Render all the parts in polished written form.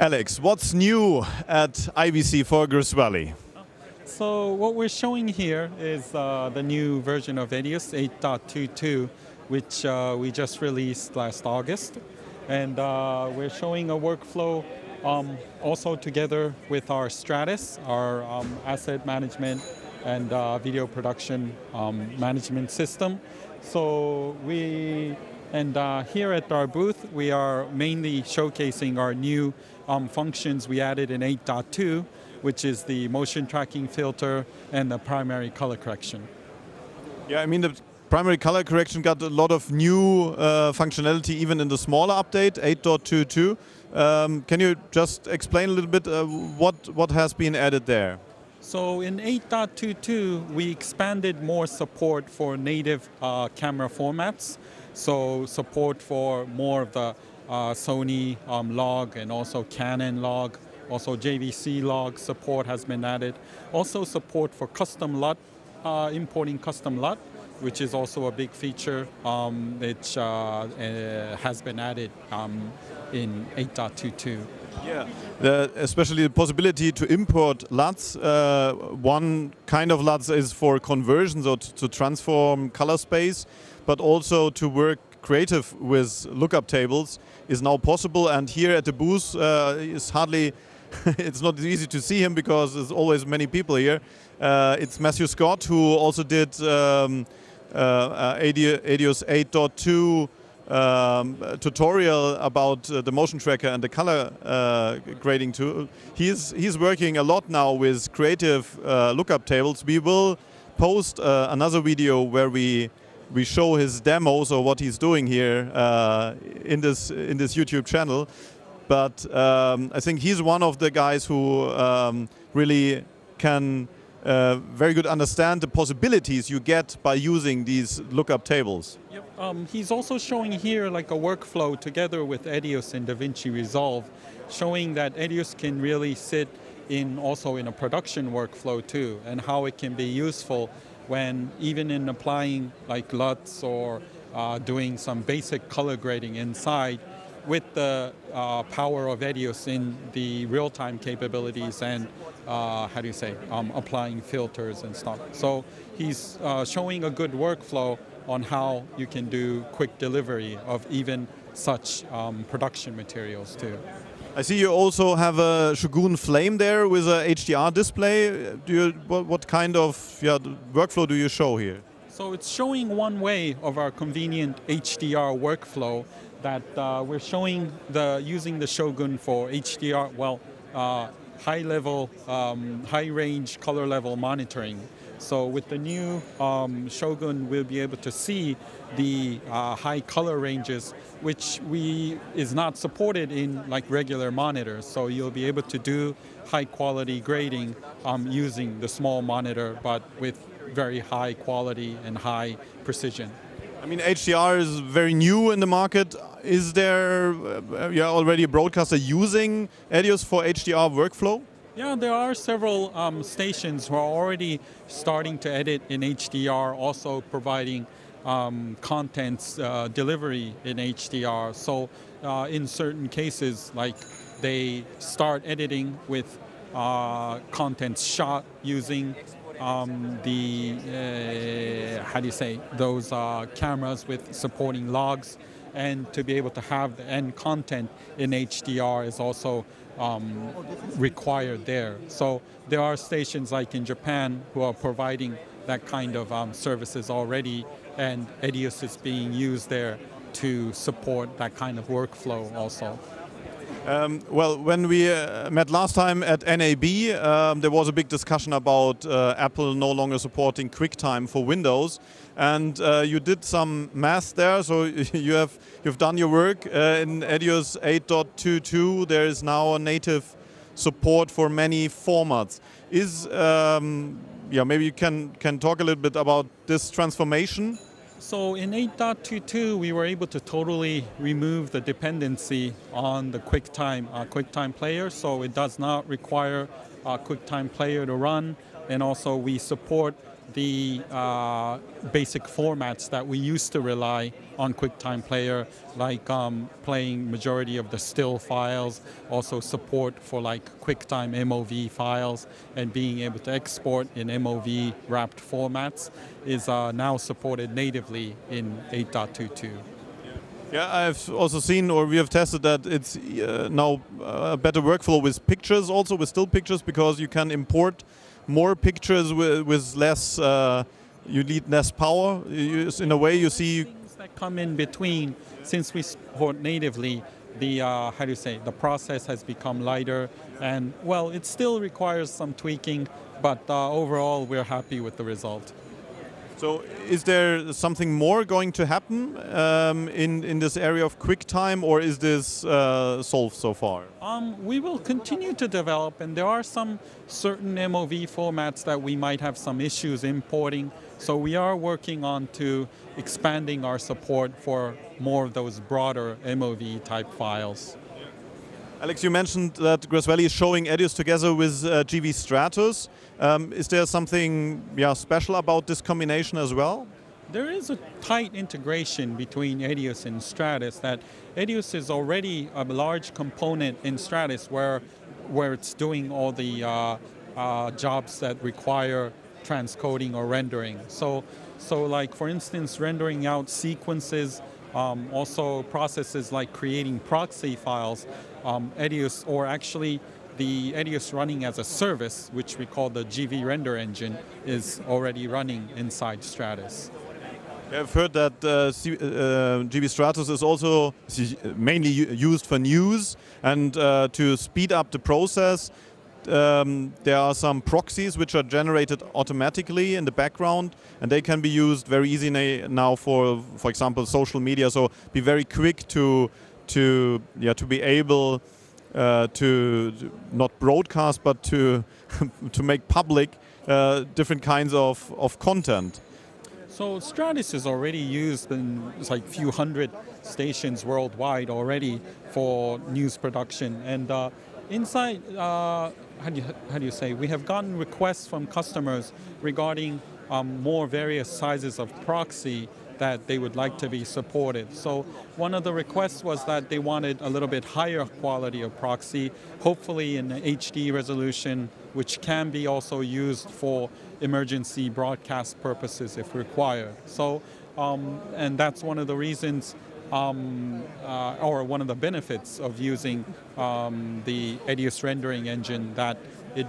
Alex, what's new at IBC for Grass Valley? So what we're showing here is the new version of EDIUS 8.22, which we just released last August. And we're showing a workflow also together with our Stratus, our asset management and video production management system. So here at our booth, we are mainly showcasing our new functions we added in 8.2, which is the motion tracking filter and the primary color correction. Yeah, I mean, the primary color correction got a lot of new functionality even in the smaller update, 8.22. Can you just explain a little bit what has been added there? So in 8.22, we expanded more support for native camera formats. So support for more of the Sony log and also Canon log. Also JVC log support has been added. Also support for custom LUT, importing custom LUT, which is also a big feature which has been added in 8.22. Yeah, especially the possibility to import LUTs. One kind of LUTs is for conversions or to transform color space, but also to work creative with lookup tables is now possible. And here at the booth is hardly it's not easy to see him because there's always many people here. It's Matthew Scott, who also did EDIUS 8.2 tutorial about the motion tracker and the color grading tool. He's working a lot now with creative lookup tables. We will post another video where we show his demos or what he's doing here in this YouTube channel. But I think he's one of the guys who really can very good understand the possibilities you get by using these lookup tables. Yep. He's also showing here like a workflow together with EDIUS and DaVinci Resolve, showing that EDIUS can really sit in also in a production workflow too, and how it can be useful when even in applying like LUTs or doing some basic color grading inside with the power of EDIUS in the real-time capabilities and applying filters and stuff. So he's showing a good workflow on how you can do quick delivery of even such production materials too. I see you also have a Shogun Flame there with a HDR display. What kind of workflow do you show here? So it's showing one way of our convenient HDR workflow that we're showing using the Shogun for HDR, high-range color level monitoring. So with the new Shogun, we'll be able to see the high color ranges, which is not supported in like regular monitors. So you'll be able to do high quality grading using the small monitor, but with very high quality and high precision. I mean, HDR is very new in the market. Is there already a broadcaster using EDIUS for HDR workflow? Yeah, there are several stations who are already starting to edit in HDR, also providing contents delivery in HDR. So in certain cases, like they start editing with contents shot using those cameras with supporting logs, and to be able to have the end content in HDR is also required there. So there are stations like in Japan who are providing that kind of services already, and EDIUS is being used there to support that kind of workflow also. When we met last time at NAB, there was a big discussion about Apple no longer supporting QuickTime for Windows, and you did some math there. So you've done your work in EDIUS 8.22. There is now a native support for many formats. Maybe you can talk a little bit about this transformation. So in 8.22, we were able to totally remove the dependency on the QuickTime player, so it does not require a QuickTime player to run, and also we support the basic formats that we used to rely on QuickTime Player, like playing majority of the still files, also support for like QuickTime MOV files, and being able to export in MOV wrapped formats is now supported natively in 8.22. Yeah, I've also seen, or we have tested that it's now a better workflow with pictures, also with still pictures, because you can import more pictures with less, you need less power. In a way, you see things that come in between. Since we support natively, the how do you say, the process has become lighter, and well, it still requires some tweaking, but overall, we're happy with the result. So is there something more going to happen in this area of QuickTime, or is this solved so far? We will continue to develop, and there are some certain MOV formats that we might have some issues importing. So we are working on to expanding our support for more of those broader MOV type files. Alex, you mentioned that Grass Valley is showing EDIUS together with GV Stratus. Is there something special about this combination as well? There is a tight integration between EDIUS and Stratus, that EDIUS is already a large component in Stratus where it's doing all the jobs that require transcoding or rendering. So like for instance, rendering out sequences, also processes like creating proxy files, EDIUS, or actually the EDIUS running as a service, which we call the GV Render Engine, is already running inside Stratus. I've heard that GV Stratus is also mainly used for news, and to speed up the process, there are some proxies which are generated automatically in the background, and they can be used very easily now for example, social media. So be very quick to be able to not broadcast, but to to make public different kinds of content. So Stratus is already used in like few hundred stations worldwide already for news production, and inside, how do you say, we have gotten requests from customers regarding more various sizes of proxy that they would like to be supported. So one of the requests was that they wanted a little bit higher quality of proxy, hopefully in HD resolution, which can be also used for emergency broadcast purposes if required. So, and that's one of the reasons or one of the benefits of using the EDIUS rendering engine, that it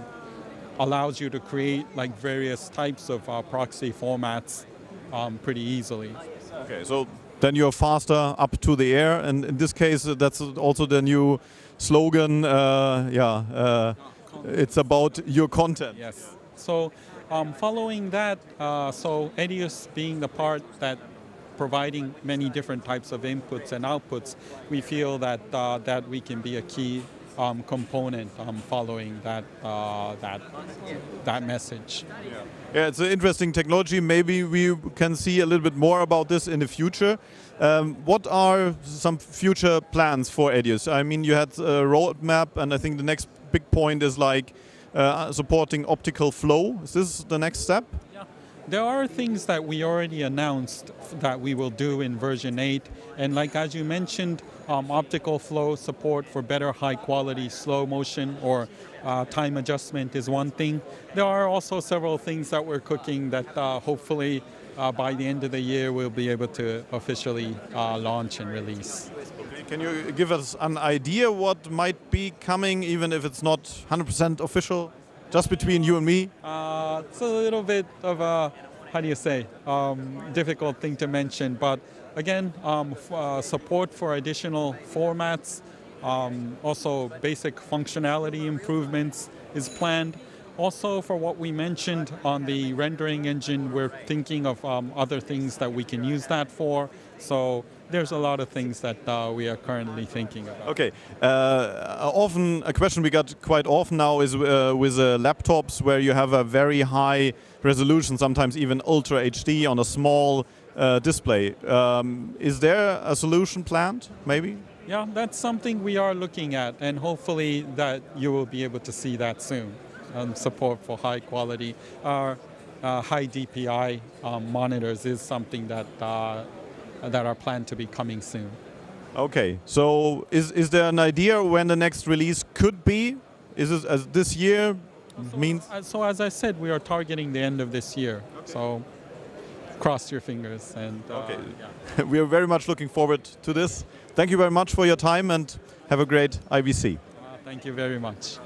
allows you to create like various types of proxy formats pretty easily. Okay, so then you're faster up to the air, and in this case, that's also the new slogan. It's about your content. Yes. So following that, so EDIUS being the part that providing many different types of inputs and outputs, we feel that we can be a key component following that that message. Yeah. Yeah, it's an interesting technology. Maybe we can see a little bit more about this in the future. What are some future plans for EDIUS? I mean, you had a roadmap, and I think the next big point is like supporting optical flow. Is this the next step? Yeah. There are things that we already announced that we will do in version 8, and like as you mentioned, optical flow support for better high quality slow motion or time adjustment is one thing. There are also several things that we're cooking that hopefully by the end of the year we'll be able to officially launch and release. Can you give us an idea what might be coming, even if it's not 100% official? Just between you and me? It's a little bit of a, how do you say, difficult thing to mention. But again, support for additional formats, also basic functionality improvements is planned. Also, for what we mentioned on the rendering engine, we're thinking of other things that we can use that for. So there's a lot of things that we are currently thinking about. Okay, often a question we got quite often now is with laptops where you have a very high resolution, sometimes even Ultra HD on a small display. Is there a solution planned, maybe? Yeah, that's something we are looking at, and hopefully that you will be able to see that soon. Support for high quality. high DPI monitors is something that are planned to be coming soon. Okay, so is there an idea when the next release could be? Is it as this year? So as I said, we are targeting the end of this year. Okay. So cross your fingers. And okay. Yeah. We are very much looking forward to this. Thank you very much for your time and have a great IBC. Thank you very much.